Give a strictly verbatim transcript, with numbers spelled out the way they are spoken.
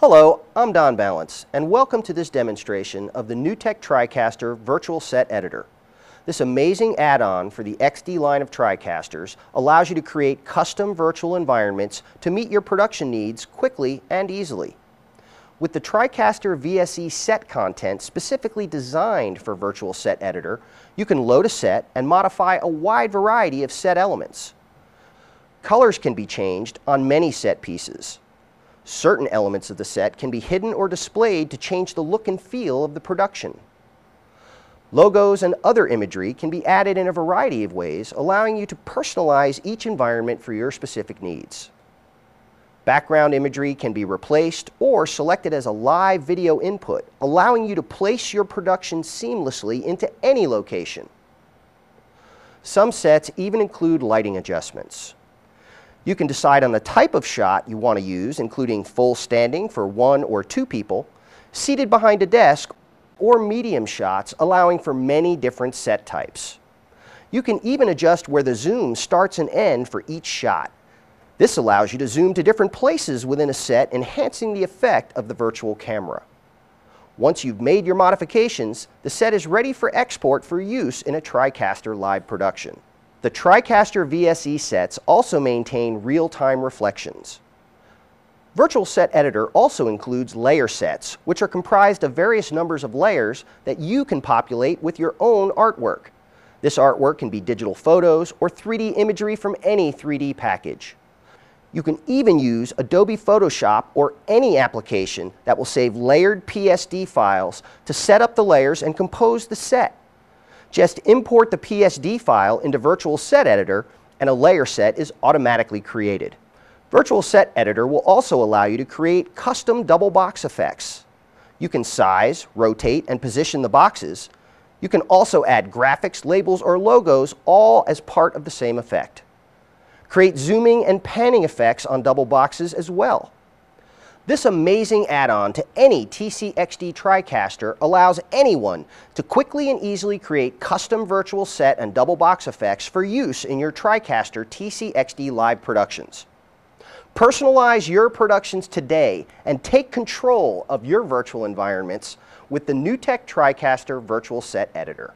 Hello, I'm Don Balance, and welcome to this demonstration of the NewTek TriCaster Virtual Set Editor. This amazing add-on for the X D line of TriCasters allows you to create custom virtual environments to meet your production needs quickly and easily. With the TriCaster V S E set content specifically designed for Virtual Set Editor, you can load a set and modify a wide variety of set elements. Colors can be changed on many set pieces. Certain elements of the set can be hidden or displayed to change the look and feel of the production. Logos and other imagery can be added in a variety of ways, allowing you to personalize each environment for your specific needs. Background imagery can be replaced or selected as a live video input, allowing you to place your production seamlessly into any location. Some sets even include lighting adjustments. You can decide on the type of shot you want to use, including full standing for one or two people, seated behind a desk, or medium shots, allowing for many different set types. You can even adjust where the zoom starts and ends for each shot. This allows you to zoom to different places within a set, enhancing the effect of the virtual camera. Once you've made your modifications, the set is ready for export for use in a TriCaster live production. The TriCaster V S E sets also maintain real-time reflections. Virtual Set Editor also includes layer sets, which are comprised of various numbers of layers that you can populate with your own artwork. This artwork can be digital photos or three D imagery from any three D package. You can even use Adobe Photoshop or any application that will save layered P S D files to set up the layers and compose the set. Just import the P S D file into Virtual Set Editor and a layer set is automatically created. Virtual Set Editor will also allow you to create custom double box effects. You can size, rotate, and position the boxes. You can also add graphics, labels, or logos, all as part of the same effect. Create zooming and panning effects on double boxes as well. This amazing add-on to any T C X D TriCaster allows anyone to quickly and easily create custom virtual set and double box effects for use in your TriCaster T C X D live productions. Personalize your productions today and take control of your virtual environments with the NewTek TriCaster Virtual Set Editor.